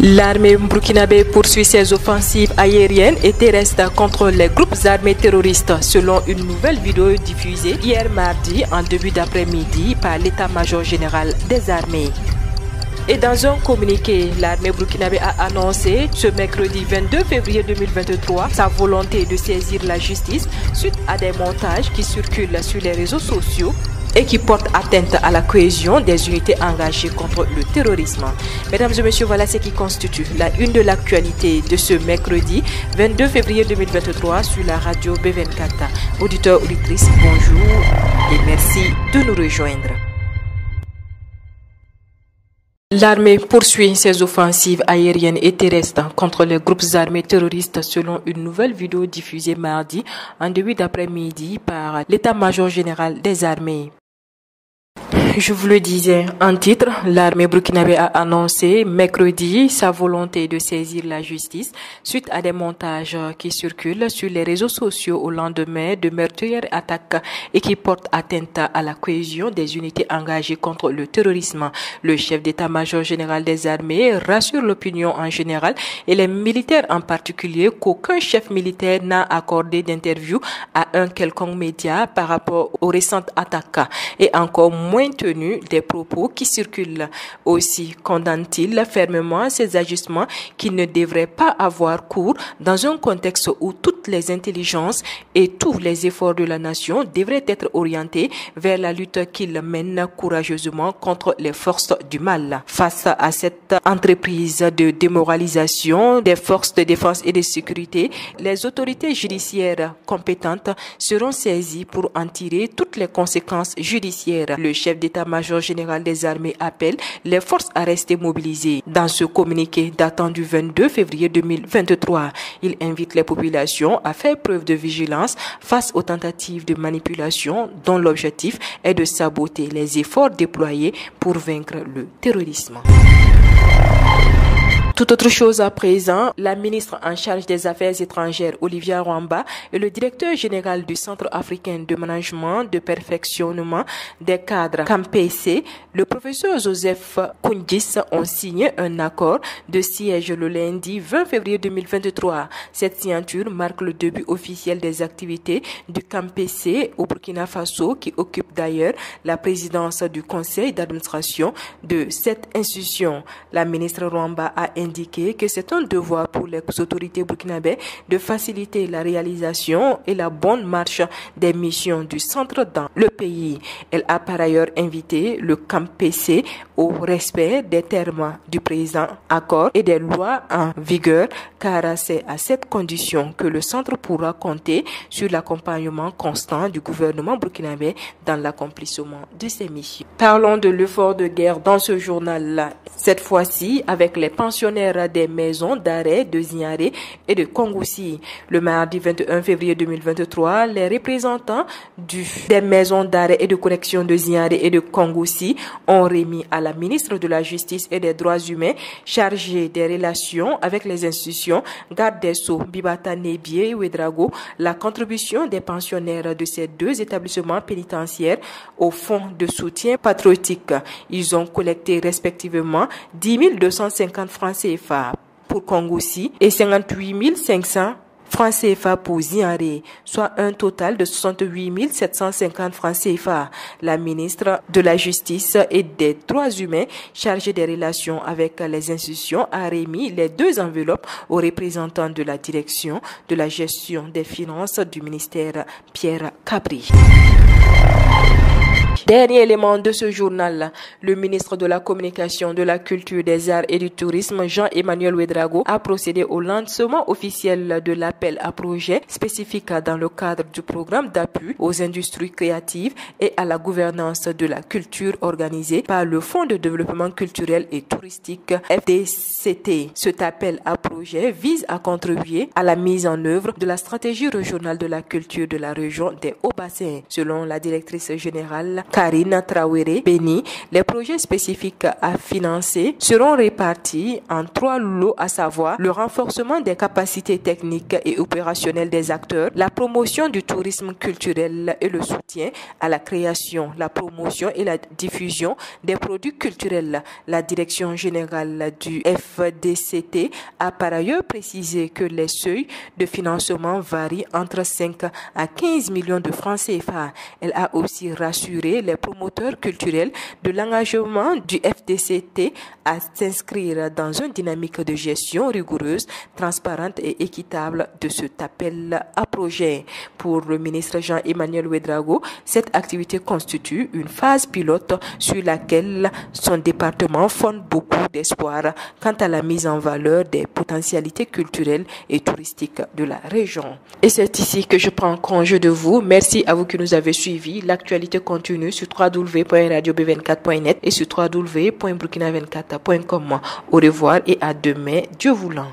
L'armée burkinabé poursuit ses offensives aériennes et terrestres contre les groupes armés terroristes, selon une nouvelle vidéo diffusée hier mardi en début d'après-midi par l'état-major général des armées. Et dans un communiqué, l'armée burkinabé a annoncé ce mercredi 22 février 2023 sa volonté de saisir la justice suite à des montages qui circulent sur les réseaux sociaux et qui portent atteinte à la cohésion des unités engagées contre le terrorisme. Mesdames et messieurs, voilà ce qui constitue la une de l'actualité de ce mercredi 22 février 2023 sur la radio B24. Auditeurs, auditrices, bonjour et merci de nous rejoindre. L'armée poursuit ses offensives aériennes et terrestres contre les groupes armés terroristes selon une nouvelle vidéo diffusée mardi en début d'après-midi par l'état-major général des armées. Je vous le disais en titre, l'armée burkinabé a annoncé mercredi sa volonté de saisir la justice suite à des montages qui circulent sur les réseaux sociaux au lendemain de meurtrières attaques et qui portent atteinte à la cohésion des unités engagées contre le terrorisme. Le chef d'état-major général des armées rassure l'opinion en général et les militaires en particulier qu'aucun chef militaire n'a accordé d'interview à un quelconque média par rapport aux récentes attaques et encore moins tenu des propos qui circulent. Aussi condamne-t-il fermement ces agissements qui ne devraient pas avoir cours dans un contexte où toutes les intelligences et tous les efforts de la nation devraient être orientés vers la lutte qu'il mène courageusement contre les forces du mal. Face à cette entreprise de démoralisation des forces de défense et de sécurité, les autorités judiciaires compétentes seront saisies pour en tirer toutes les conséquences judiciaires. Le chef d'état-major général des armées appelle les forces à rester mobilisées. Dans ce communiqué datant du 22 février 2023, il invite les populations à faire preuve de vigilance face aux tentatives de manipulation dont l'objectif est de saboter les efforts déployés pour vaincre le terrorisme. Tout autre chose à présent, la ministre en charge des Affaires étrangères, Olivia Rouamba, et le directeur général du Centre africain de management de perfectionnement des cadres CAMPC, le professeur Joseph Kundis, ont signé un accord de siège le lundi 20 février 2023. Cette signature marque le début officiel des activités du CAMPC au Burkina Faso, qui occupe d'ailleurs la présidence du conseil d'administration de cette institution. La ministre Rouamba a indiqué que c'est un devoir pour les autorités burkinabè de faciliter la réalisation et la bonne marche des missions du centre dans le pays. Elle a par ailleurs invité le CAMPC au respect des termes du présent accord et des lois en vigueur, car c'est à cette condition que le centre pourra compter sur l'accompagnement constant du gouvernement burkinabè dans l'accomplissement de ses missions. Parlons de l'effort de guerre dans ce journal-là, cette fois-ci avec les pensionnaires des maisons d'arrêt de Ziyaré et de Kongoussi. Le mardi 21 février 2023, les représentants des maisons d'arrêt et de correction de Ziyaré et de Kongoussi ont remis à la ministre de la Justice et des Droits humains, chargée des relations avec les institutions, garde des Sceaux, Bibata Nebier Ouedrago, la contribution des pensionnaires de ces deux établissements pénitentiaires au fonds de soutien patriotique. Ils ont collecté respectivement 10 250 francs CFA pour Kongoussi et 58 500 francs CFA pour Ziyaré, soit un total de 68 750 francs CFA. La ministre de la Justice et des Droits humains, chargée des relations avec les institutions, a remis les deux enveloppes aux représentants de la direction de la gestion des finances du ministère Pierre Capri. Dernier élément de ce journal, le ministre de la Communication, de la Culture, des Arts et du Tourisme, Jean-Emmanuel Ouédraogo, a procédé au lancement officiel de l'appel à projets spécifique dans le cadre du programme d'appui aux industries créatives et à la gouvernance de la culture organisé par le Fonds de développement culturel et touristique FDCT. Cet appel à projet vise à contribuer à la mise en œuvre de la stratégie régionale de la culture de la région des Hauts-Bassins, selon la directrice générale Karina Traoré Béni, les projets spécifiques à financer seront répartis en 3 lots, à savoir le renforcement des capacités techniques et opérationnelles des acteurs, la promotion du tourisme culturel et le soutien à la création, la promotion et la diffusion des produits culturels. La direction générale du FDCT a par ailleurs précisé que les seuils de financement varient entre 5 à 15 millions de francs CFA. Elle a aussi rassuré les promoteurs culturels de l'engagement du FDCT à s'inscrire dans une dynamique de gestion rigoureuse, transparente et équitable de cet appel à projet. Pour le ministre Jean-Emmanuel Ouédraogo, cette activité constitue une phase pilote sur laquelle son département fonde beaucoup d'espoir quant à la mise en valeur des potentialités culturelles et touristiques de la région. Et c'est ici que je prends congé de vous. Merci à vous qui nous avez suivis. L'actualité continue sur www.radiob24.net et sur www.burkina24.com. Au revoir et à demain, Dieu voulant.